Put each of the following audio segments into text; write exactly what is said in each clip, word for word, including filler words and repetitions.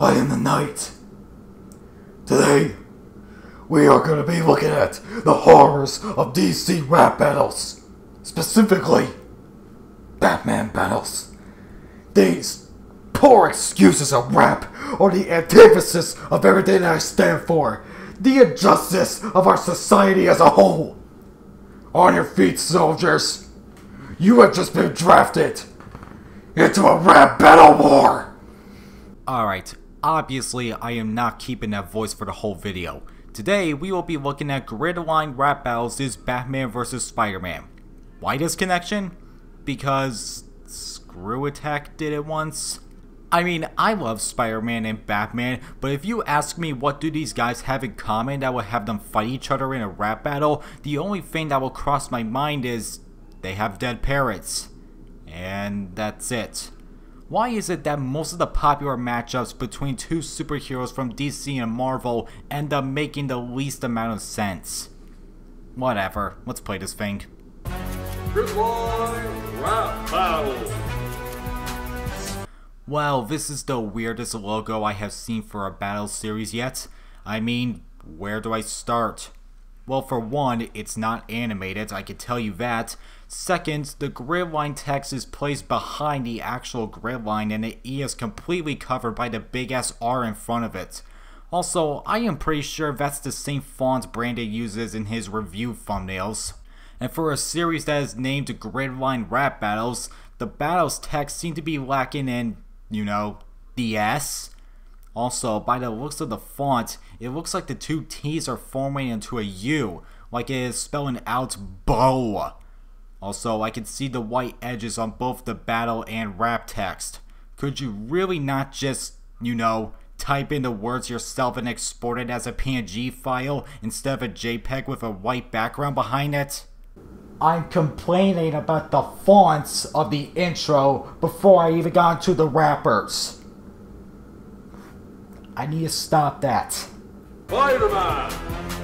I am the Knight. Today, we are going to be looking at the horrors of D C rap battles. Specifically, Batman battles. These poor excuses of rap are the antithesis of everything that I stand for. The injustice of our society as a whole. On your feet, soldiers. You have just been drafted into a rap battle war. Alright, obviously I am not keeping that voice for the whole video. Today we will be looking at Gridline Rap Battles' Batman versus. Spider-Man. Why this connection? Because Screw Attack did it once. I mean, I love Spider-Man and Batman, but if you ask me what do these guys have in common that would have them fight each other in a rap battle, the only thing that will cross my mind is they have dead parrots. And that's it. Why is it that most of the popular matchups between two superheroes from D C and Marvel end up making the least amount of sense? Whatever, let's play this thing. Gridline Rap Battles. Well, this is the weirdest logo I have seen for a battle series yet. I mean, where do I start? Well, for one, it's not animated, I can tell you that. Second, the grid line text is placed behind the actual grid line and the E is completely covered by the big ass R in front of it. Also, I am pretty sure that's the same font Brandon uses in his review thumbnails. And for a series that is named Gridline Rap Battles, the battles text seem to be lacking in, you know, the S. Also, by the looks of the font, it looks like the two T's are forming into a U, like it is spelling out BO. Also, I can see the white edges on both the battle and rap text. Could you really not just, you know, type in the words yourself and export it as a P N G file instead of a JPEG with a white background behind it? I'm complaining about the fonts of the intro before I even got into the rappers. I need to stop that. Spider-Man!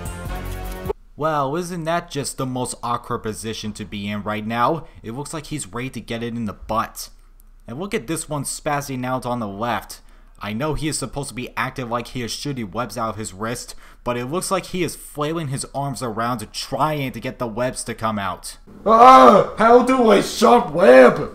Well, isn't that just the most awkward position to be in right now? It looks like he's ready to get it in the butt. And look at this one spazzing out on the left. I know he is supposed to be acting like he is shooting webs out of his wrist, but it looks like he is flailing his arms around trying to get the webs to come out. Ah! How do I shot web?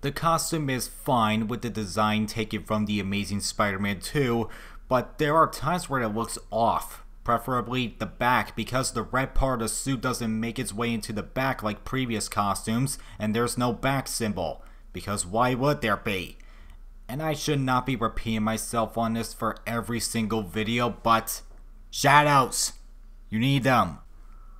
The costume is fine with the design taken from The Amazing Spider-Man two, but there are times where it looks off. Preferably the back, because the red part of the suit doesn't make its way into the back like previous costumes, and there's no back symbol. Because why would there be? And I should not be repeating myself on this for every single video, but shoutouts! You need them.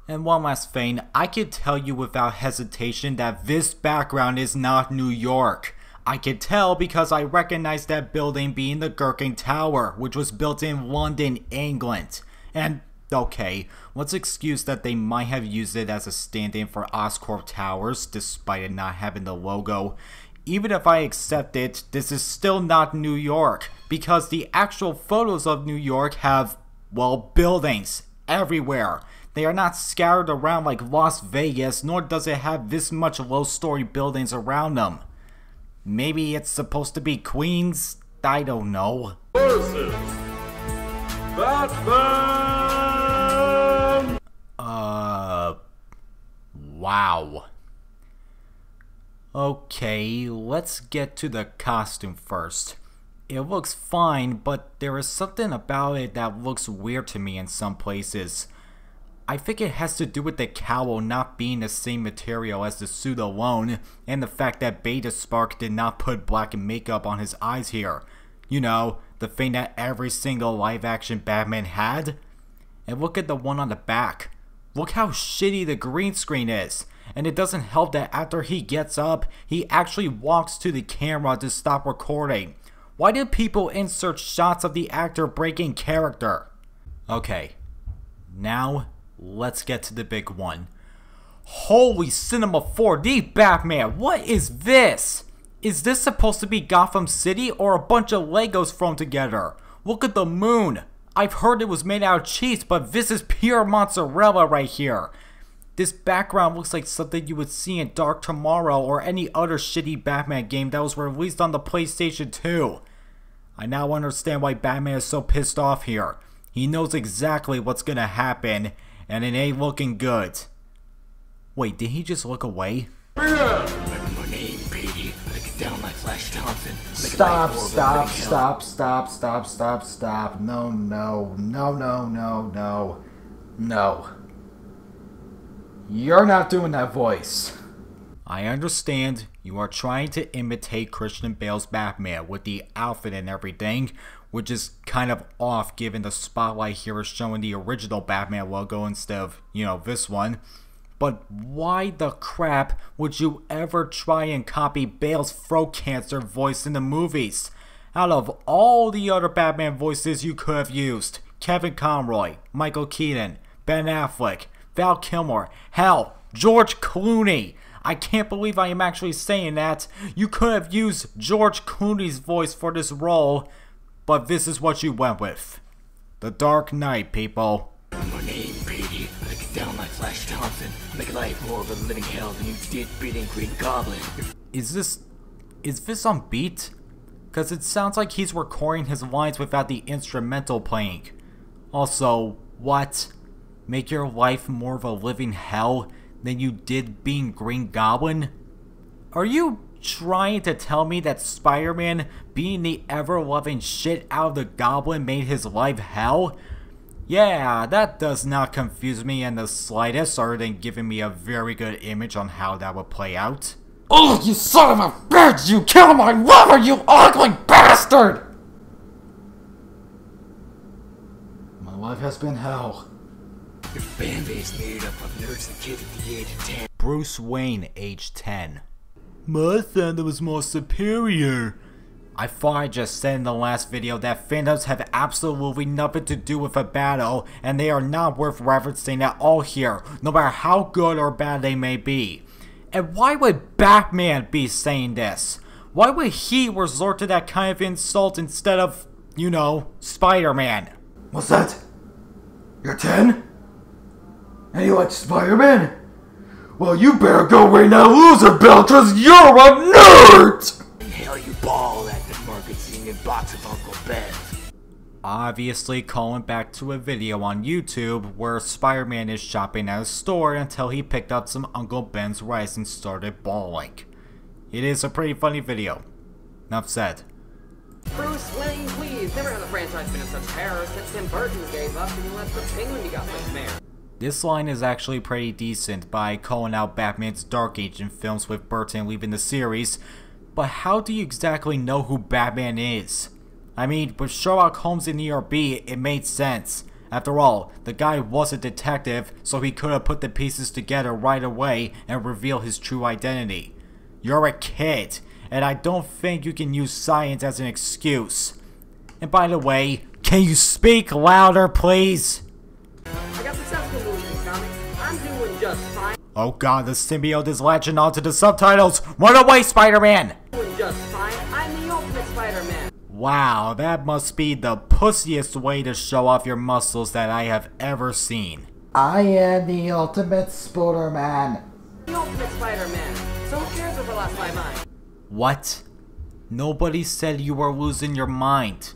And one last thing, I can tell you without hesitation that this background is not New York. I can tell because I recognize that building being the Gherkin Tower, which was built in London, England. And, okay, let's excuse that they might have used it as a stand-in for Oscorp Towers, despite it not having the logo. Even if I accept it, this is still not New York, because the actual photos of New York have, well, buildings everywhere. They are not scattered around like Las Vegas, nor does it have this much low-story buildings around them. Maybe it's supposed to be Queens? I don't know. Versus Batman! Uh... Wow. Okay, let's get to the costume first. It looks fine, but there is something about it that looks weird to me in some places. I think it has to do with the cowl not being the same material as the suit alone, and the fact that Beta Spark did not put black makeup on his eyes here. You know, the thing that every single live-action Batman had. And look at the one on the back. Look how shitty the green screen is. And it doesn't help that after he gets up, he actually walks to the camera to stop recording. Why did people insert shots of the actor breaking character? Okay, now let's get to the big one. Holy Cinema four D Batman, what is this? Is this supposed to be Gotham City or a bunch of Legos thrown together? Look at the moon. I've heard it was made out of cheese, but this is pure mozzarella right here. This background looks like something you would see in Dark Tomorrow or any other shitty Batman game that was released on the PlayStation two. I now understand why Batman is so pissed off here. He knows exactly what's gonna happen, and it ain't looking good. Wait, did he just look away? Stop, stop, stop, stop, stop, stop, stop. No, no, no, no, no, no, no. You're not doing that voice. I understand you are trying to imitate Christian Bale's Batman with the outfit and everything, which is kind of off given the spotlight here is showing the original Batman logo instead of, you know, this one. But why the crap would you ever try and copy Bale's throat cancer voice in the movies? Out of all the other Batman voices you could have used, Kevin Conroy, Michael Keaton, Ben Affleck, Val Kilmore, hell, George Clooney. I can't believe I am actually saying that. You could have used George Clooney's voice for this role, but this is what you went with. The Dark Knight, people. My name, Brady. Lick down my Flash Thompson. Make life more of a living hell than you did beating Green Goblin. Is this... is this on beat? Because it sounds like he's recording his lines without the instrumental playing. Also, what? Make your life more of a living hell than you did being Green Goblin? Are you trying to tell me that Spider-Man being the ever-loving shit out of the Goblin made his life hell? Yeah, that does not confuse me in the slightest, other than giving me a very good image on how that would play out. Oh, you son of a bitch! You killed my lover, you ugly bastard! My life has been hell. Your fan base made up of nerds and kids at the age of ten. Bruce Wayne, age ten. My fandom is more superior. I thought I just said in the last video that fandoms have absolutely nothing to do with a battle, and they are not worth referencing at all here, no matter how good or bad they may be. And why would Batman be saying this? Why would he resort to that kind of insult instead of, you know, Spider-Man? What's that? You're ten? And you like Spider-Man? Well, you better go right now, loser belt, cause you're a nerd! Hell, you ball at the market singing box of Uncle Ben. Obviously calling back to a video on YouTube where Spider-Man is shopping at a store until he picked up some Uncle Ben's rice and started bawling. It is a pretty funny video. Enough said. Bruce Wayne, please. Never had the franchise been in such terror since Tim Burton gave up and left the Penguin to got with mayor. This line is actually pretty decent by calling out Batman's Dark Age in films with Burton leaving the series, but how do you exactly know who Batman is? I mean, with Sherlock Holmes in E R B, it made sense. After all, the guy was a detective, so he could have put the pieces together right away and reveal his true identity. You're a kid, and I don't think you can use science as an excuse. And by the way, can you speak louder, please? I got successful movies in comics. I'm doing just fine. Oh god, the symbiote is latching onto the subtitles. Run away, Spider-Man! Doing just fine. I'm the ultimate Spider-Man. Wow, that must be the pussiest way to show off your muscles that I have ever seen. I am the ultimate Spider-Man. The ultimate Spider-Man. So who cares if I lost my mind? What? Nobody said you were losing your mind.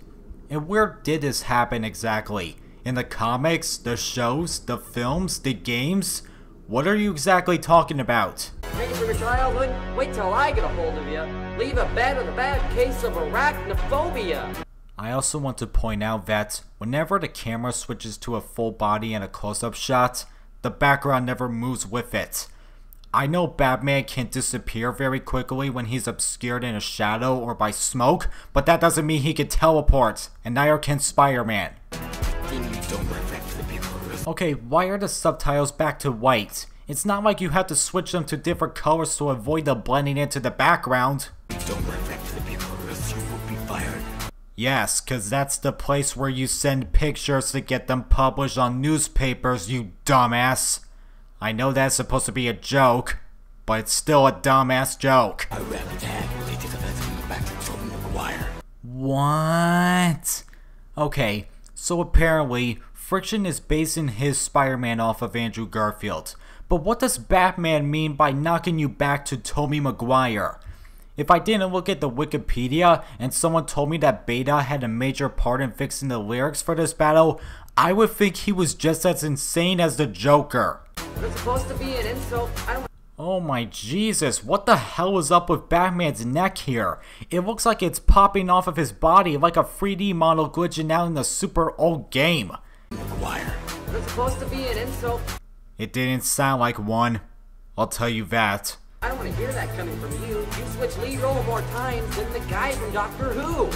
And where did this happen exactly? In the comics, the shows, the films, the games? What are you exactly talking about? Take it from your childhood, wait till I get a hold of you. Leave a bad with a bad case of arachnophobia. I also want to point out that whenever the camera switches to a full body and a close-up shot, the background never moves with it. I know Batman can disappear very quickly when he's obscured in a shadow or by smoke, but that doesn't mean he can teleport, and neither can Spider-Man. Okay, why are the subtitles back to white? It's not like you have to switch them to different colors to avoid the blending into the background. Don't run back to the people or else you will be fired. Yes, cause that's the place where you send pictures to get them published on newspapers, you dumbass. I know that's supposed to be a joke, but it's still a dumbass joke. I ran attack related to that back to Tommy Maguire. What? Okay. So apparently, Friction is basing his Spider-Man off of Andrew Garfield. But what does Batman mean by knocking you back to Tommy Maguire? If I didn't look at the Wikipedia and someone told me that Beta had a major part in fixing the lyrics for this battle, I would think he was just as insane as the Joker. It's supposed to be an insult. I don't... Oh my Jesus, what the hell is up with Batman's neck here? It looks like it's popping off of his body like a three D model glitching out in the super old game. Maguire. It's supposed to be an insult. It didn't sound like one, I'll tell you that. I don't want to hear that coming from you. You switch lead role more times than the guy from Doctor Who. You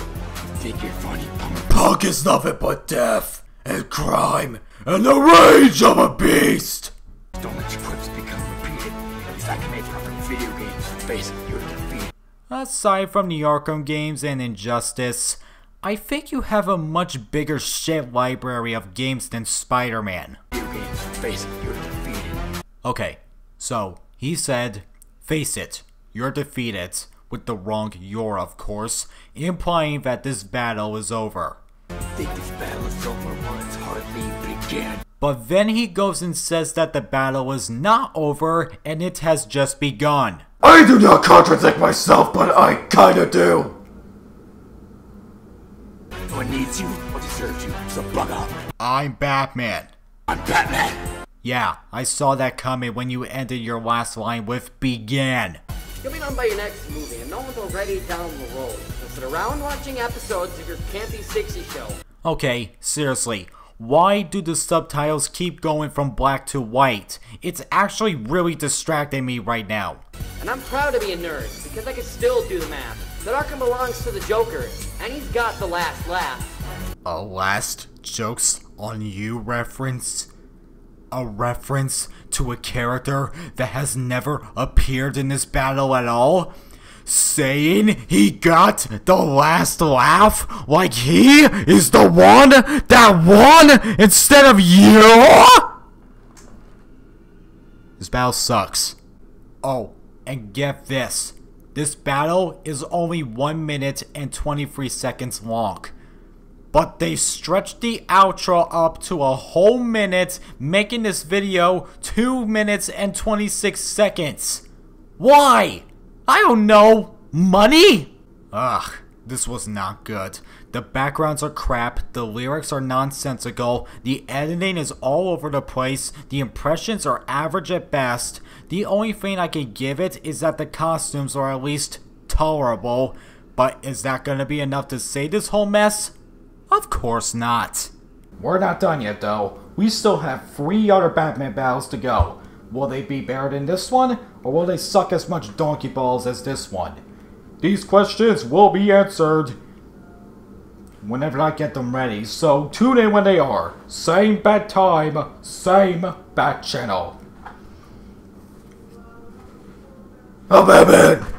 think you're funny, punk? Punk is nothing but death and crime and the rage of a beast. Don't let your quips become repeated. It's like an proper video games. Face it, you're defeated. Aside from the Arkham games and Injustice, I think you have a much bigger shit library of games than Spider-Man. Video games. Face it, you're defeated. Okay, so he said, face it, you're defeated, with the wrong "you're" of course, implying that this battle is over. I think this battle is over once hardly began. But then he goes and says that the battle is not over and it has just begun. I do not contradict myself, but I kinda do. No one needs you or deserves you, so bug up. I'm Batman. I'm Batman. Yeah, I saw that coming when you ended your last line with "began." You'll be done by your next movie, and no one's already down the road. So sit around watching episodes of your campy sixties show. Okay, seriously, why do the subtitles keep going from black to white? It's actually really distracting me right now. And I'm proud to be a nerd, because I can still do the math. That Arkham belongs to the Joker, and he's got the last laugh. A last jokes on you reference? A reference to a character that has never appeared in this battle at all? Saying he got the last laugh? Like he is the one that won instead of you? This battle sucks. Oh, and get this. This battle is only one minute and twenty-three seconds long. But they stretched the outro up to a whole minute, making this video two minutes and twenty-six seconds. Why? I don't know. Money? Ugh, this was not good. The backgrounds are crap, the lyrics are nonsensical, the editing is all over the place, the impressions are average at best. The only thing I can give it is that the costumes are at least tolerable. But is that gonna be enough to save this whole mess? Of course not. We're not done yet though. We still have three other Batman battles to go. Will they be better than this one, or will they suck as much donkey balls as this one? These questions will be answered whenever I get them ready, so tune in when they are. Same bat time, same bat channel. Oh, Batman!